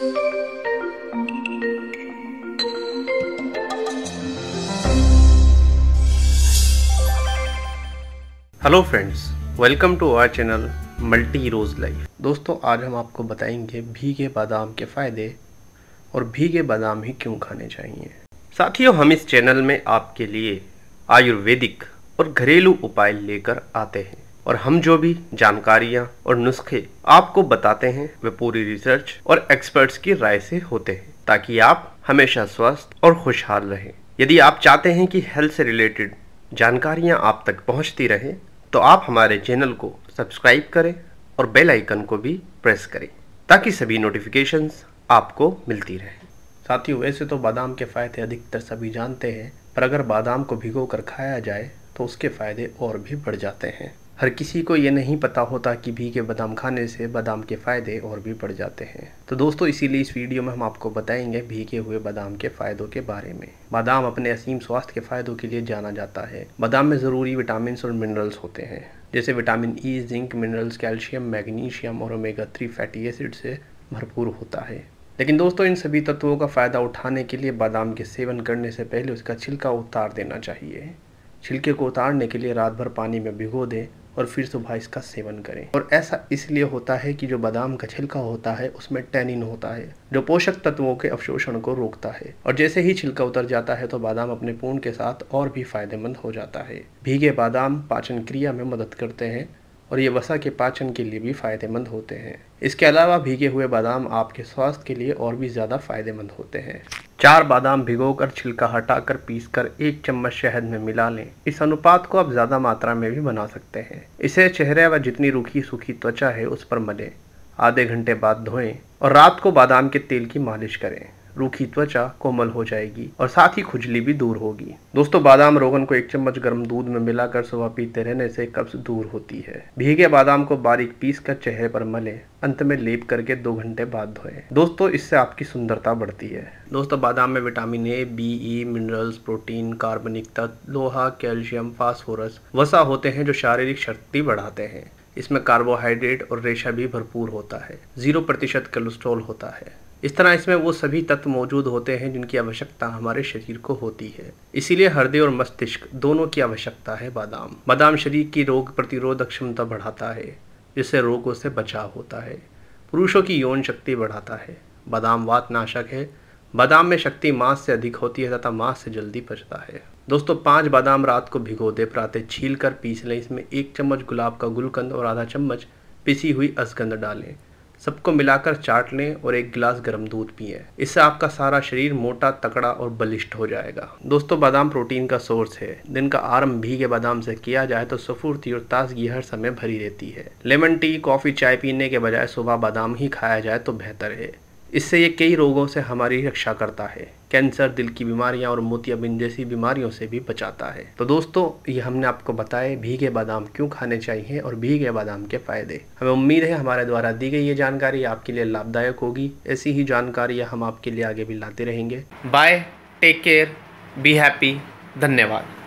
Hello friends, welcome to our channel multi rose life. दोस्तों, आज हम आपको बताएंगे भीगे बादाम के फ़ायदे और भीगे बादाम ही क्यों खाने चाहिए। साथियों, हम इस चैनल में आपके लिए आयुर्वेदिक और घरेलू उपाय लेकर आते हैं और हम जो भी जानकारियाँ और नुस्खे आपको बताते हैं वे पूरी रिसर्च और एक्सपर्ट्स की राय से होते हैं ताकि आप हमेशा स्वस्थ और खुशहाल रहें। यदि आप चाहते हैं कि हेल्थ से रिलेटेड जानकारियाँ आप तक पहुँचती रहें तो आप हमारे चैनल को सब्सक्राइब करें और बेल आइकन को भी प्रेस करें ताकि सभी नोटिफिकेशंस आपको मिलती रहें। साथियों, वैसे तो बादाम के फ़ायदे अधिकतर सभी जानते हैं, पर अगर बादाम को भिगो कर खाया जाए तो उसके फ़ायदे और भी बढ़ जाते हैं। हर किसी को ये नहीं पता होता कि भीगे बादाम खाने से बादाम के फ़ायदे और भी बढ़ जाते हैं। तो दोस्तों, इसीलिए इस वीडियो में हम आपको बताएंगे भीगे हुए बादाम के फ़ायदों के बारे में। बादाम अपने असीम स्वास्थ्य के फ़ायदों के लिए जाना जाता है। बादाम में ज़रूरी विटामिन और मिनरल्स होते हैं, जैसे vitamin E, zinc, minerals, calcium, magnesium और ओमेगा 3 फैटी एसिड से भरपूर होता है। लेकिन दोस्तों, इन सभी तत्वों का फ़ायदा उठाने के लिए बादाम के सेवन करने से पहले उसका छिलका उतार देना चाहिए। छिलके को उतारने के लिए रात भर पानी में भिगो दें और फिर सुबह इसका सेवन करें। और ऐसा इसलिए होता है कि जो बादाम का छिलका होता है उसमें टैनिन होता है जो पोषक तत्वों के अवशोषण को रोकता है, और जैसे ही छिलका उतर जाता है तो बादाम अपने पूर्ण के साथ और भी फायदेमंद हो जाता है। भीगे बादाम पाचन क्रिया में मदद करते हैं और ये वसा के पाचन के लिए भी फायदेमंद होते हैं। इसके अलावा भीगे हुए बादाम आपके स्वास्थ्य के लिए और भी ज़्यादा फायदेमंद होते हैं। 4 बादाम भिगोकर छिलका हटाकर पीसकर 1 चम्मच शहद में मिला लें। इस अनुपात को आप ज़्यादा मात्रा में भी बना सकते हैं। इसे चेहरे व जितनी रूखी सूखी त्वचा है उस पर मलें। आधे घंटे बाद धोएं और रात को बादाम के तेल की मालिश करें। रूखी त्वचा कोमल हो जाएगी और साथ ही खुजली भी दूर होगी। दोस्तों, बादाम रोगन को 1 चम्मच गर्म दूध में मिलाकर सुबह पीते रहने से कब्ज दूर होती है। भीगे बादाम को बारीक पीसकर चेहरे पर मलें, अंत में लेप करके 2 घंटे बाद धोएं। दोस्तों, इससे आपकी सुंदरता बढ़ती है। दोस्तों, बादाम में vitamin A, B, E, minerals, protein, कार्बनिक तत्व, लोहा, कैल्शियम, फास्फोरस, वसा होते हैं जो शारीरिक शक्ति बढ़ाते हैं। इसमें कार्बोहाइड्रेट और रेशा भी भरपूर होता है। 0% कोलेस्ट्रॉल होता है। इस तरह इसमें वो सभी तत्व मौजूद होते हैं जिनकी आवश्यकता हमारे शरीर को होती है। इसीलिए हृदय और मस्तिष्क दोनों की आवश्यकता है बादाम। बादाम शरीर की रोग प्रतिरोधक क्षमता बढ़ाता है जिससे रोगों से बचाव होता है। पुरुषों की यौन शक्ति बढ़ाता है। बादाम वात नाशक है। बादाम में शक्ति मांस से अधिक होती है तथा मांस से जल्दी पचता है। दोस्तों, 5 बादाम रात को भिगो दे, प्रातः छील कर पीस लें। इसमें 1 चम्मच गुलाब का गुलकंद और आधा चम्मच पिसी हुई असगंध डालें। सबको मिलाकर चाट लें और 1 गिलास गर्म दूध पिएं। इससे आपका सारा शरीर मोटा, तकड़ा और बलिष्ठ हो जाएगा। दोस्तों, बादाम प्रोटीन का सोर्स है। दिन का आरंभ भीगे बादाम से किया जाए तो स्फूर्ति और ताजगी हर समय भरी रहती है। लेमन टी, कॉफ़ी, चाय पीने के बजाय सुबह बादाम ही खाया जाए तो बेहतर है। इससे ये कई रोगों से हमारी रक्षा करता है। कैंसर, दिल की बीमारियां और मोतियाबिंद जैसी बीमारियों से भी बचाता है। तो दोस्तों, ये हमने आपको बताया भीगे बादाम क्यों खाने चाहिए और भीगे बादाम के फायदे। हमें उम्मीद है हमारे द्वारा दी गई ये जानकारी आपके लिए लाभदायक होगी। ऐसी ही जानकारी हम आपके लिए आगे भी लाते रहेंगे। Bye, take care, be happy. धन्यवाद।